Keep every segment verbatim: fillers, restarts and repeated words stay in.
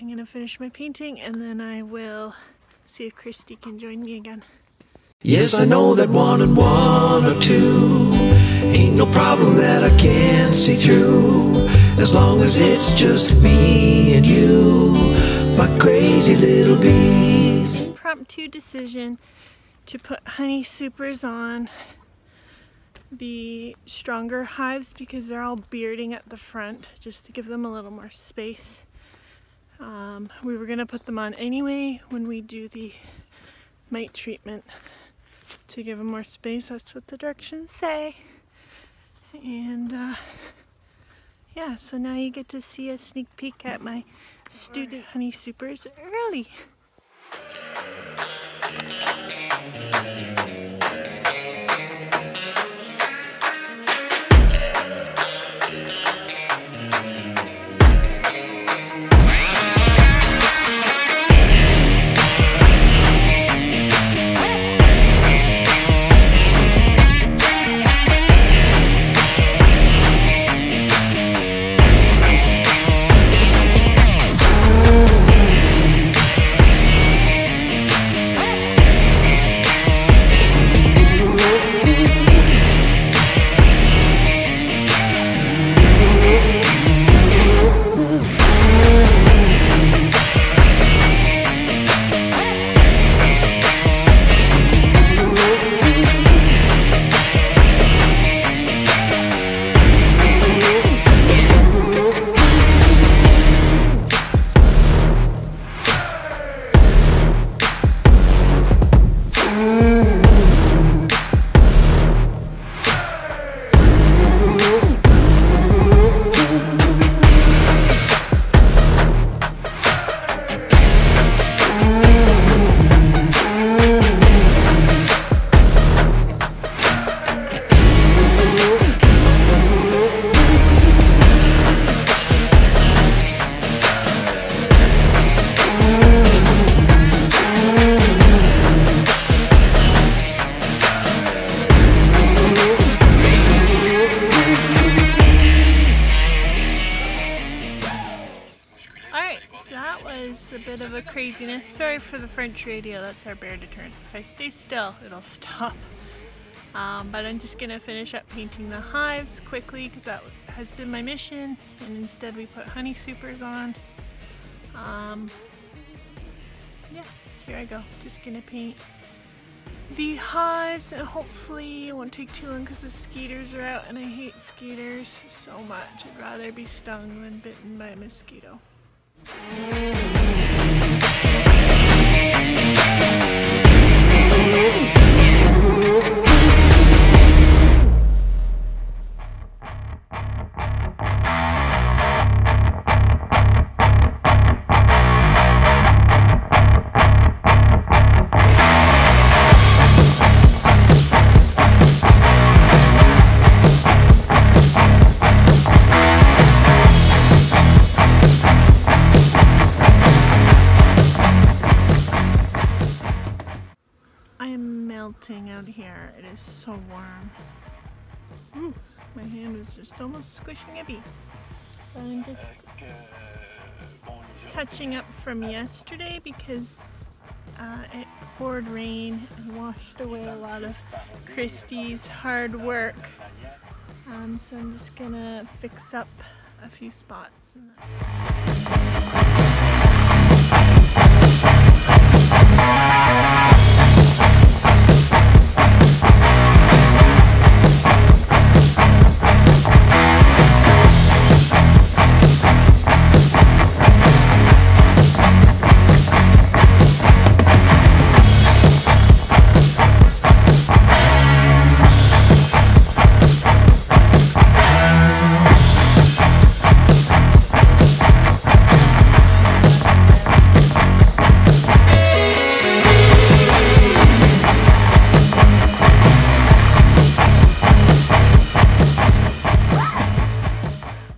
I'm gonna finish my painting and then I will see if Christy can join me again. Yes, I know that one and one or two ain't no problem that I can't see through. As long as it's just me and you, my crazy little bees. Impromptu decision to put honey supers on the stronger hives because they're all bearding at the front, just to give them a little more space. Um, we were gonna put them on anyway when we do the mite treatment, to give them more space. That's what the directions say. And uh, yeah, so now you get to see a sneak peek at my student honey supers early. A bit of a craziness. Sorry for the French radio, that's our bear deterrent. If I stay still, it'll stop. Um, but I'm just gonna finish up painting the hives quickly because that has been my mission, and instead we put honey supers on. Um, yeah, here I go. Just gonna paint the hives and hopefully it won't take too long because the skeeters are out and I hate skeeters so much. I'd rather be stung than bitten by a mosquito. Out here, it is so warm. Ooh, my hand was just almost squishing a bee. I'm just touching up from yesterday because uh, it poured rain and washed away a lot of Christy's hard work. Um, so I'm just gonna fix up a few spots.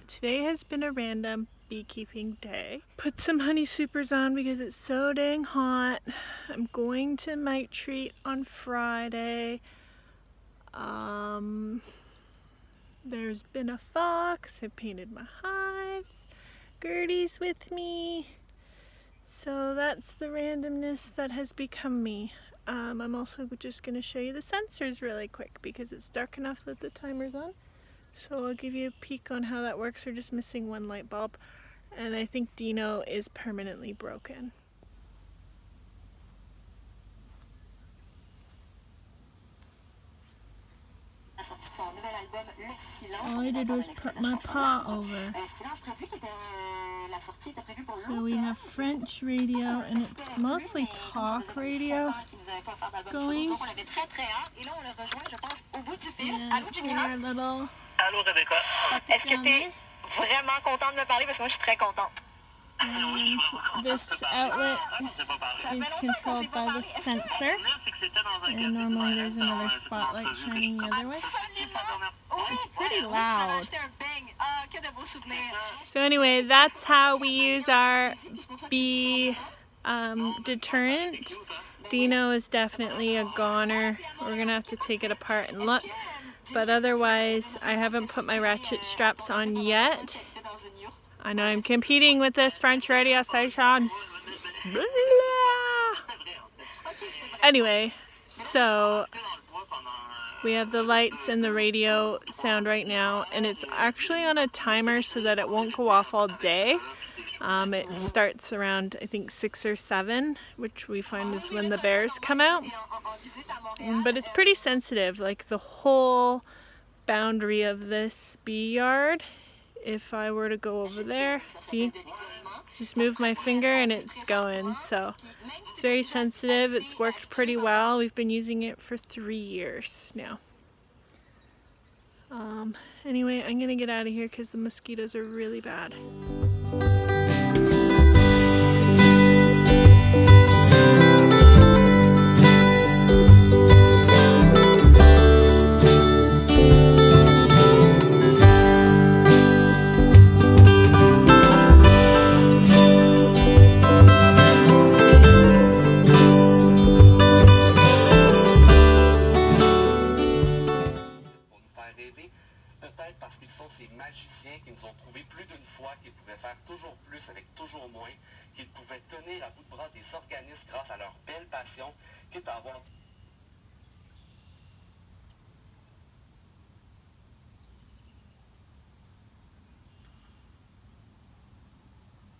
Today has been a random beekeeping day. Put some honey supers on because it's so dang hot. I'm going to mite treat on Friday. Um, there's been a fox. I painted my hives. Gertie's with me. that's the randomness that has become me. Um, I'm also just going to show you the sensors really quick because it's dark enough that the timer's on. So I'll give you a peek on how that works. We're just missing one light bulb, and I think Dino is permanently broken. All I did was put my paw over. So we have French radio, and it's mostly talk radio going. And it's in our little... Allô Rebecca. Est-ce que t'es vraiment contente de me parler? Parce que moi je suis très contente. And this outlet is controlled by the sensor, and normally there's another spotlight shining the other way. It's pretty loud. So anyway, that's how we use our bee um, deterrent. Dino is definitely a goner. We're gonna have to take it apart and look, but otherwise I haven't put my ratchet straps on yet. I know I'm competing with this French radio station. Blah. Anyway, so we have the lights and the radio sound right now, and it's actually on a timer so that it won't go off all day. Um, it starts around, I think, six or seven, which we find is when the bears come out. But it's pretty sensitive, like the whole boundary of this bee yard. If I were to go over there, see, just move my finger and it's going. So it's very sensitive. It's worked pretty well. We've been using it for three years now. Um, anyway, I'm gonna get out of here because the mosquitoes are really bad.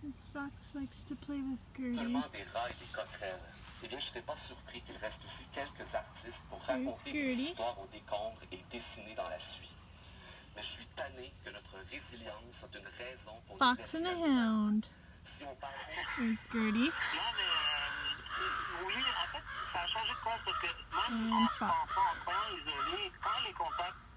This fox likes to play with Gertie. Here's Gertie. Fox and the Hound. There's Gertie. And Fox.